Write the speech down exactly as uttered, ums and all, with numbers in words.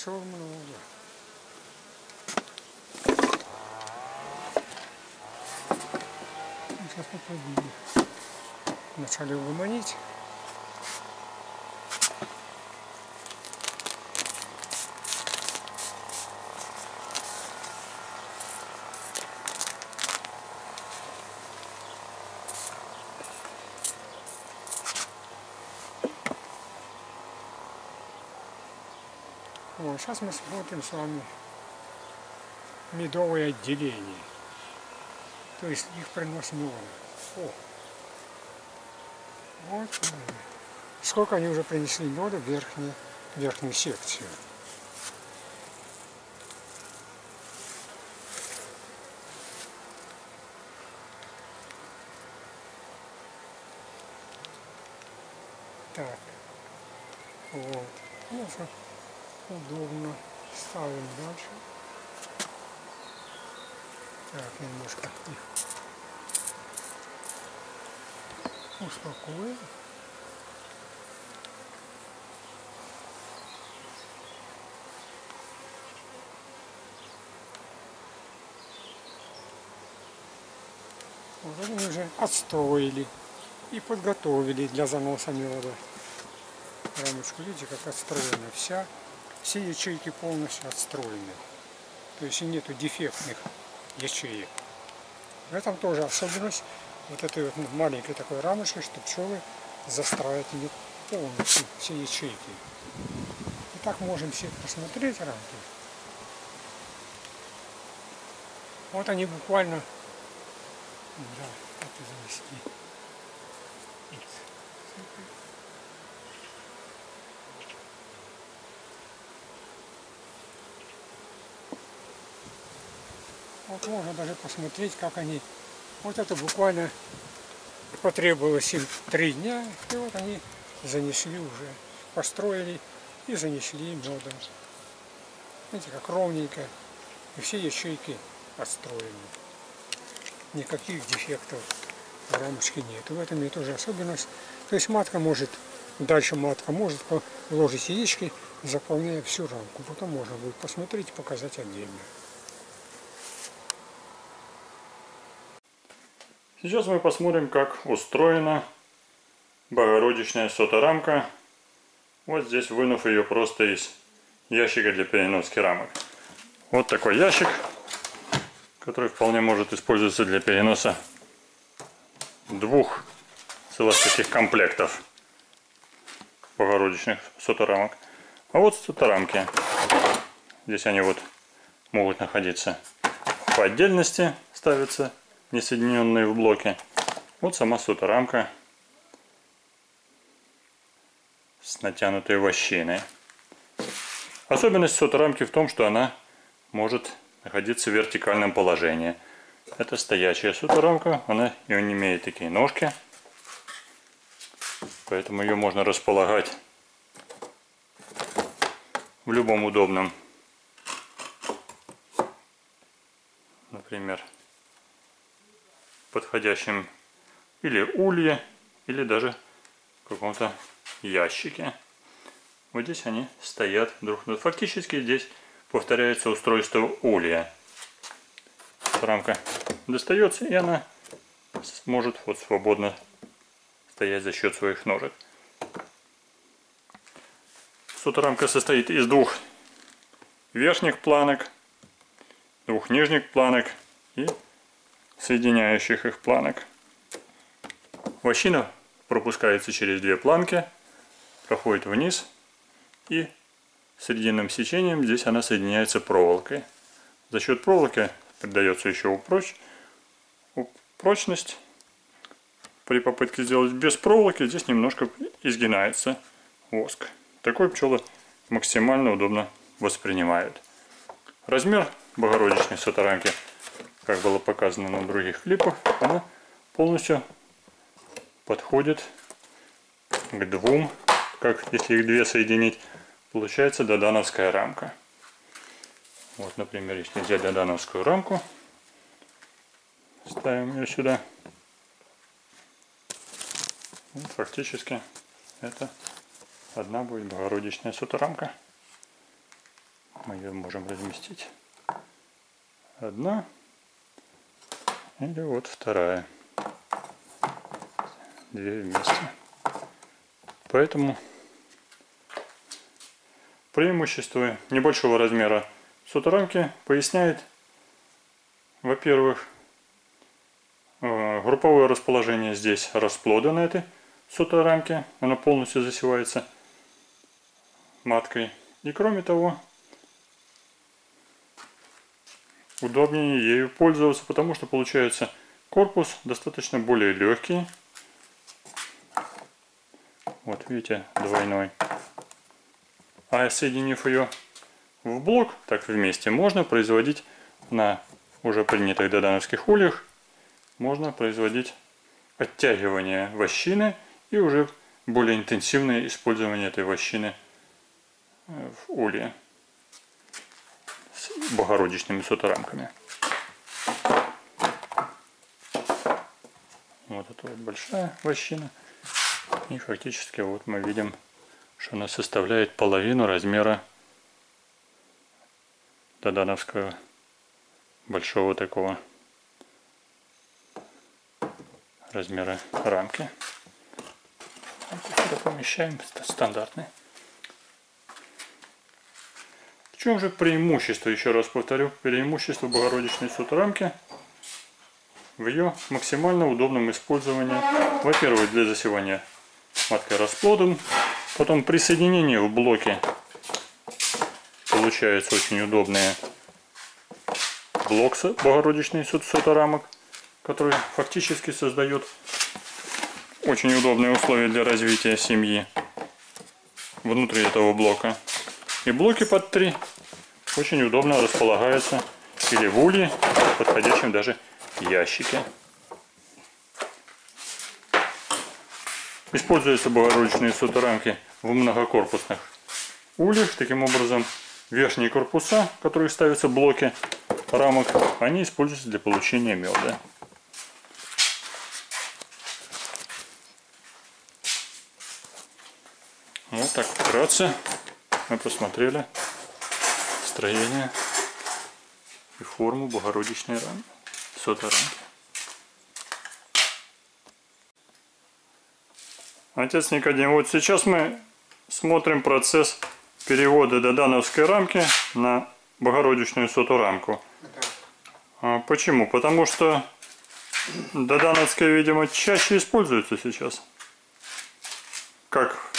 все много. Сейчас мы поднимем. Вначале выманить. Сейчас мы смотрим с вами медовые отделения, то есть их приносит много. О, вот сколько они уже принесли меда в верхнюю, верхнюю секцию. Так, вот. Ну, удобно. Ставим дальше. Так, немножко их успокоим. Вот они уже отстояли и подготовили для заноса меда. Рамочку, видите, как отстроена вся. Все ячейки полностью отстроены, то есть и нету дефектных ячеек. В этом тоже особенность вот этой вот маленькой такой рамочки, что пчелы застраивают полностью все ячейки. И так можем все посмотреть рамки. Вот они буквально, да, это занести. Вот можно даже посмотреть, как они... Вот это буквально потребовалось им три дня, и вот они занесли уже, построили и занесли медом. Видите, как ровненько, и все ячейки отстроены. Никаких дефектов в рамочке нет. В этом и тоже особенность. То есть матка может, дальше матка может положить яички, заполняя всю рамку. Потом можно будет посмотреть и показать отдельно. Сейчас мы посмотрим, как устроена богородичная соторамка. Вот здесь, вынув ее просто из ящика для переноски рамок. Вот такой ящик, который вполне может использоваться для переноса двух целых таких комплектов богородичных соторамок. А вот соторамки. Здесь они вот могут находиться по отдельности, ставятся, не соединенные в блоке. Вот сама соторамка с натянутой вощиной. Особенность соторамки в том, что она может находиться в вертикальном положении. Это стоячая соторамка, она и не имеет такие ножки, поэтому ее можно располагать в любом удобном, например, подходящем или улье, или даже каком-то ящике. Вот здесь они стоят друг на друга. Фактически здесь повторяется устройство улья. Рамка достается, и она сможет вот свободно стоять за счет своих ножек. Соторамка состоит из двух верхних планок, двух нижних планок и соединяющих их планок. Вощина пропускается через две планки, проходит вниз, и срединным сечением здесь она соединяется проволокой. За счет проволоки придается еще упроч... прочность. При попытке сделать без проволоки здесь немножко изгинается воск. Такой пчелы максимально удобно воспринимают. Размер богородичной соторамки, как было показано на других клипах, она полностью подходит к двум, как если их две соединить, получается дадановская рамка. Вот, например, если взять дадановскую рамку, ставим ее сюда. Вот, фактически это одна будет богородичная соторамка. мы ее можем разместить. Одна или вот вторая. Две вместе. Поэтому преимущество небольшого размера соторамки поясняет, во-первых, групповое расположение здесь расплода на этой соторамке. Она полностью засевается маткой. И кроме того, удобнее ею пользоваться, потому что получается корпус достаточно более легкий. Вот видите, двойной. А соединив ее в блок, так вместе можно производить на уже принятых дадановских ульях, можно производить оттягивание вощины и уже более интенсивное использование этой вощины в улье с богородичными соторамками. Вот это вот большая вощина. И фактически вот мы видим, что она составляет половину размера дадановского большого такого размера рамки. Сюда помещаем стандартный. В чем же преимущество, еще раз повторю, преимущество богородичной соторамки в ее максимально удобном использовании, во-первых, для засевания маткой расплодом, потом при соединении в блоке получается очень удобный блок богородичный соторамок, который фактически создает очень удобные условия для развития семьи внутри этого блока. И блоки под три очень удобно располагаются или в улье, в подходящем даже ящике. Используются богородичные соторамки в многокорпусных ульях. Таким образом, верхние корпуса, в которых ставятся блоки рамок, они используются для получения меда. Вот так вкратце мы посмотрели строение и форму богородичной рамки, соторамки. Отец Никодим, вот сейчас мы смотрим процесс перевода дадановской рамки на богородичную соторамку. Да. Почему? Потому что дадановская, видимо, чаще используется сейчас. Как